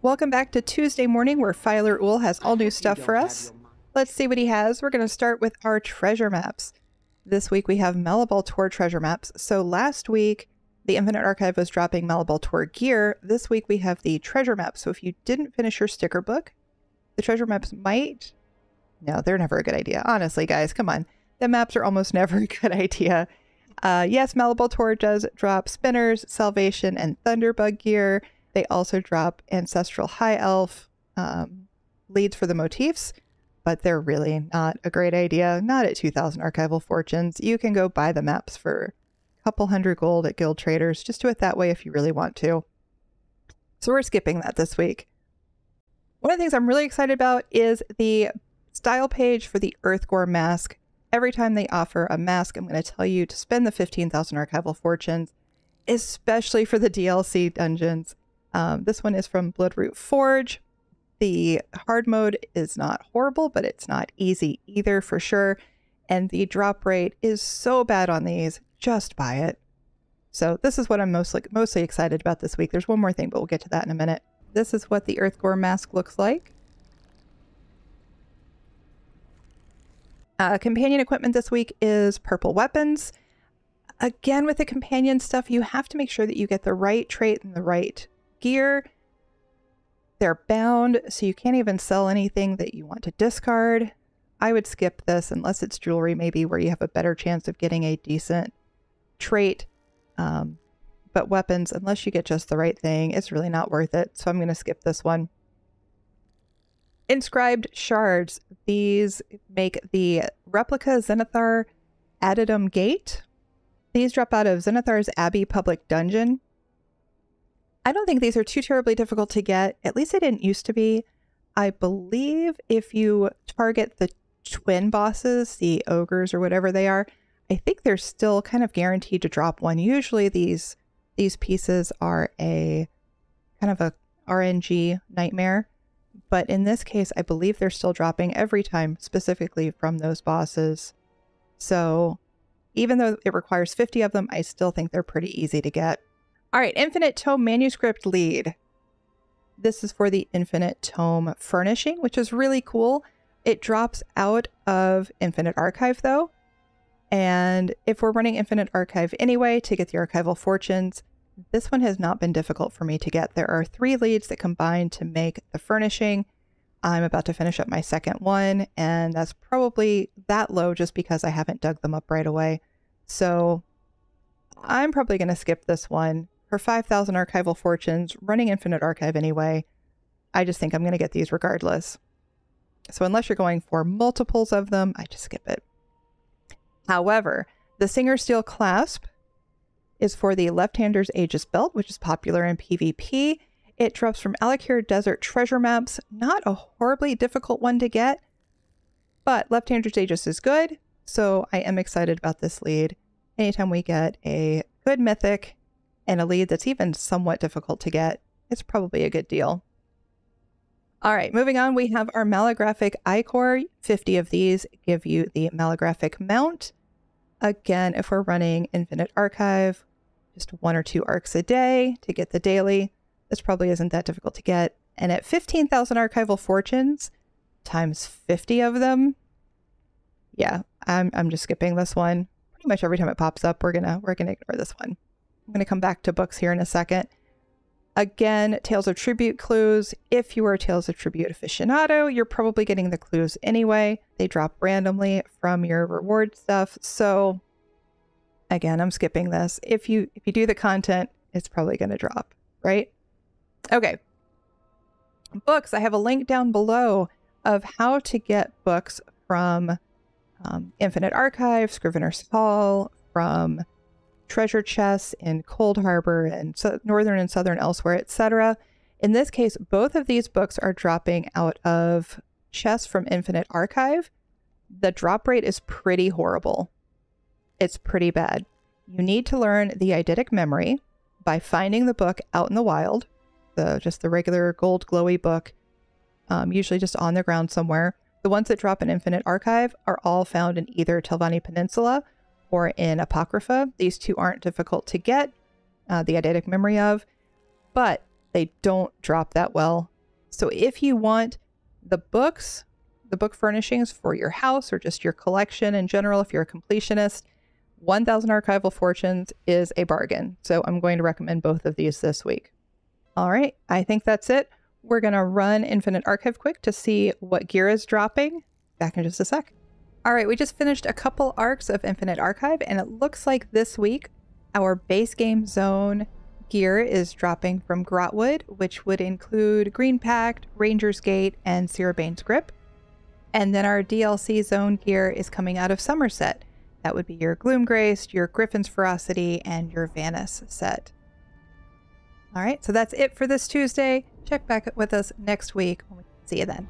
Welcome back to Tuesday morning, where Fyler Ull has all new stuff for us. Let's see what he has. We're going to start with our treasure maps. This week we have Malabal Tor treasure maps. So last week the Infinite Archive was dropping Malabal Tor gear. This week we have the treasure map. So if you didn't finish your sticker book, the treasure maps might... No, they're never a good idea. Honestly, guys, come on. The maps are almost never a good idea. Yes, Malabal Tor does drop spinners, salvation, and thunderbug gear. They also drop ancestral high elf leads for the motifs, but they're really not a great idea. Not at 2,000 archival fortunes. You can go buy the maps for a couple hundred gold at guild traders. Just do it that way if you really want to. So we're skipping that this week. One of the things I'm really excited about is the style page for the Earthgore Mask. Every time they offer a mask, I'm going to tell you to spend the 15,000 archival fortunes, especially for the DLC dungeons. This one is from Bloodroot Forge. The hard mode is not horrible, but it's not easy either for sure. And the drop rate is so bad on these, just buy it. So this is what I'm mostly excited about this week. There's one more thing, but we'll get to that in a minute. This is what the Earthgore Mask looks like. Companion equipment this week is purple weapons. Again, with the companion stuff, you have to make sure that you get the right trait and the right gear. They're bound, so you can't even sell anything that you want to discard. I would skip this unless it's jewelry, maybe, where you have a better chance of getting a decent trait. But weapons, unless you get just the right thing, it's really not worth it. So I'm going to skip this one. Inscribed Shards. These make the replica Xenithar Addendum Gate. These drop out of Xenithar's Abbey Public Dungeon. I don't think these are too terribly difficult to get. At least they didn't used to be. I believe if you target the twin bosses, the ogres or whatever they are, I think they're still kind of guaranteed to drop one. Usually these pieces are a kind of a RNG nightmare. But in this case, I believe they're still dropping every time, specifically from those bosses. So even though it requires 50 of them, I still think they're pretty easy to get. All right, Infinite Tome Manuscript lead. This is for the Infinite Tome Furnishing, which is really cool. It drops out of Infinite Archive, though. And if we're running Infinite Archive anyway to get the Archival Fortunes, this one has not been difficult for me to get. There are 3 leads that combine to make the furnishing. I'm about to finish up my second one, and that's probably that low just because I haven't dug them up right away. So I'm probably going to skip this one. For 5,000 archival fortunes, running Infinite Archive anyway, I just think I'm going to get these regardless. So unless you're going for multiples of them, I just skip it. However, the Singer Steel Clasp is for the Left-Hander's Aegis Belt, which is popular in PvP. It drops from Alakir Desert treasure maps. Not a horribly difficult one to get, but Left-Hander's Aegis is good, so I am excited about this lead. Anytime we get a good mythic and a lead that's even somewhat difficult to get, it's probably a good deal. All right, moving on, we have our Maligraphic I-Core. 50 of these give you the Maligraphic mount. Again, if we're running Infinite Archive, just 1 or 2 arcs a day to get the daily. This probably isn't that difficult to get. And at 15,000 archival fortunes times 50 of them, yeah, I'm just skipping this one. Pretty much every time it pops up, we're gonna ignore this one. I'm gonna come back to books here in a second. Again, Tales of Tribute clues. If you are a Tales of Tribute aficionado, you're probably getting the clues anyway. They drop randomly from your reward stuff. So again, I'm skipping this. If you do the content, it's probably going to drop, right? Okay. Books. I have a link down below of how to get books from Infinite Archive, Scrivener's Fall, from treasure chests in Cold Harbor and northern and southern elsewhere, etc. In this case, both of these books are dropping out of chests from Infinite Archive. The drop rate is pretty horrible. It's pretty bad. You need to learn the eidetic memory by finding the book out in the wild, just the regular gold glowy book, usually just on the ground somewhere. The ones that drop in Infinite Archive are all found in either Telvanni Peninsula or in Apocrypha. These two aren't difficult to get the eidetic memory of, but They don't drop that well. So if you want the books, the book furnishings for your house or just your collection in general, if you're a completionist, 1000 Archival Fortunes is a bargain. So I'm going to recommend both of these this week. All right, I think that's it. We're going to run Infinite Archive quick to see what gear is dropping. Back in just a sec. All right, we just finished a couple arcs of Infinite Archive, and it looks like this week our base game zone gear is dropping from Grotwood, which would include Green Pact, Ranger's Gate, and Cyrabane's Grip. And then our DLC zone gear is coming out of Summerset. That would be your Gloomgrace, your Griffin's Ferocity, and your Vanus set. All right, so that's it for this Tuesday. Check back with us next week. See you then.